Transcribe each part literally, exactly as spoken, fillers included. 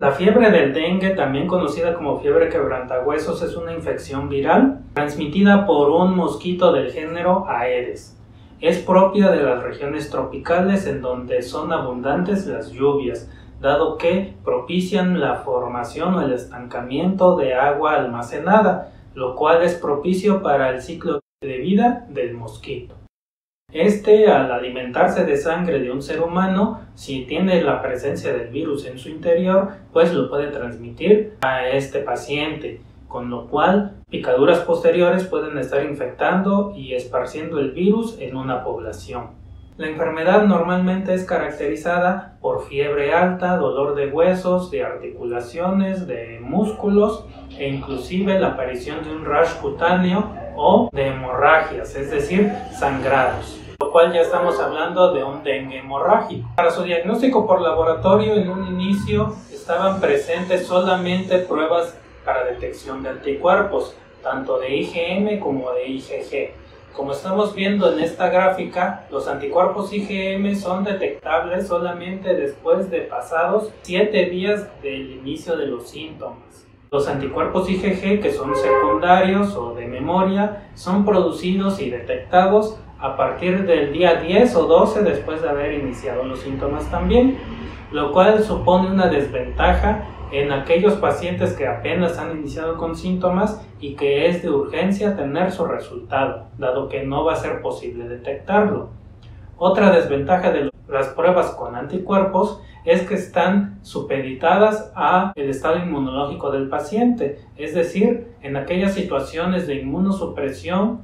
La fiebre del dengue, también conocida como fiebre quebrantahuesos, es una infección viral transmitida por un mosquito del género Aedes. Es propia de las regiones tropicales en donde son abundantes las lluvias, dado que propician la formación o el estancamiento de agua almacenada, lo cual es propicio para el ciclo de vida del mosquito. Este, al alimentarse de sangre de un ser humano, si tiene la presencia del virus en su interior, pues lo puede transmitir a este paciente, con lo cual picaduras posteriores pueden estar infectando y esparciendo el virus en una población. La enfermedad normalmente es caracterizada por fiebre alta, dolor de huesos, de articulaciones, de músculos e inclusive la aparición de un rash cutáneo o de hemorragias, es decir, sangrados, lo cual ya estamos hablando de un dengue hemorrágico. Para su diagnóstico por laboratorio, en un inicio estaban presentes solamente pruebas para detección de anticuerpos, tanto de I g M como de I g G. Como estamos viendo en esta gráfica, los anticuerpos I g M son detectables solamente después de pasados siete días del inicio de los síntomas. Los anticuerpos I g G, que son secundarios o de memoria, son producidos y detectados a partir del día diez o doce después de haber iniciado los síntomas también, lo cual supone una desventaja en aquellos pacientes que apenas han iniciado con síntomas y que es de urgencia tener su resultado, dado que no va a ser posible detectarlo. Otra desventaja de las pruebas con anticuerpos es que están supeditadas al estado inmunológico del paciente, es decir, en aquellas situaciones de inmunosupresión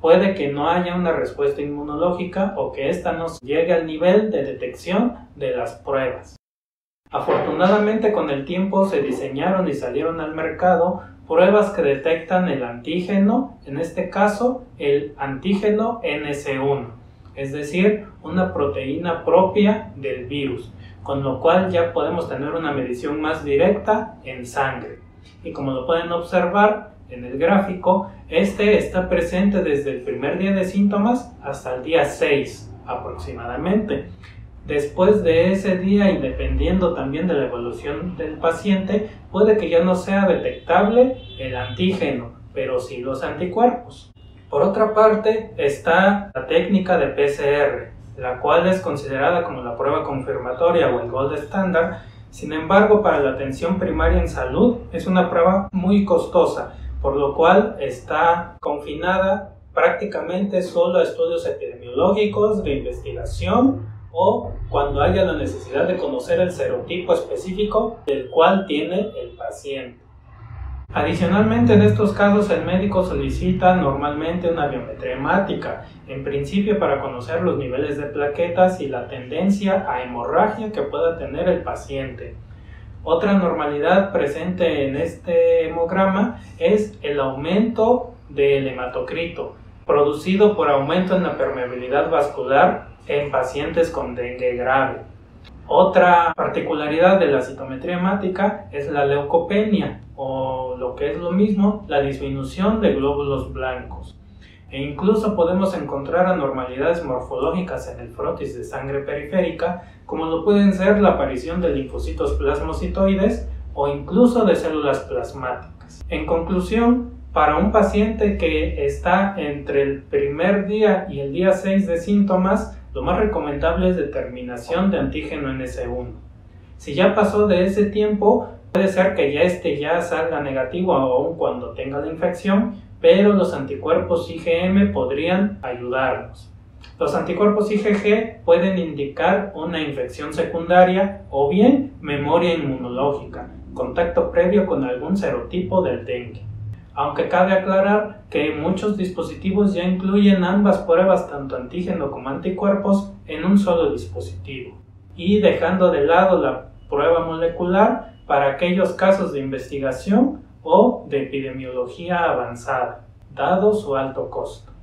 puede que no haya una respuesta inmunológica o que ésta no llegue al nivel de detección de las pruebas. Afortunadamente, con el tiempo se diseñaron y salieron al mercado pruebas que detectan el antígeno, en este caso el antígeno N S uno, es decir, una proteína propia del virus, con lo cual ya podemos tener una medición más directa en sangre. Y como lo pueden observar en el gráfico, este está presente desde el primer día de síntomas hasta el día seis aproximadamente. Después de ese día, y dependiendo también de la evolución del paciente, puede que ya no sea detectable el antígeno, pero sí los anticuerpos. Por otra parte, está la técnica de P C R, la cual es considerada como la prueba confirmatoria o el gold estándar. Sin embargo, para la atención primaria en salud es una prueba muy costosa, por lo cual está confinada prácticamente solo a estudios epidemiológicos de investigación o cuando haya la necesidad de conocer el serotipo específico del cual tiene el paciente. Adicionalmente, en estos casos el médico solicita normalmente una biometría hemática, en principio para conocer los niveles de plaquetas y la tendencia a hemorragia que pueda tener el paciente. Otra normalidad presente en este hemograma es el aumento del hematocrito, producido por aumento en la permeabilidad vascular en pacientes con dengue grave. Otra particularidad de la citometría hemática es la leucopenia, o lo que es lo mismo, la disminución de glóbulos blancos. E incluso podemos encontrar anormalidades morfológicas en el frotis de sangre periférica, como lo pueden ser la aparición de linfocitos plasmocitoides o incluso de células plasmáticas. En conclusión, para un paciente que está entre el primer día y el día seis de síntomas, lo más recomendable es determinación de antígeno N S uno. Si ya pasó de ese tiempo, puede ser que ya este ya salga negativo aún cuando tenga la infección, pero los anticuerpos I g M podrían ayudarnos. Los anticuerpos I g G pueden indicar una infección secundaria o bien memoria inmunológica, contacto previo con algún serotipo del dengue. Aunque cabe aclarar que muchos dispositivos ya incluyen ambas pruebas, tanto antígeno como anticuerpos, en un solo dispositivo, y dejando de lado la prueba molecular para aquellos casos de investigación o de epidemiología avanzada, dado su alto costo.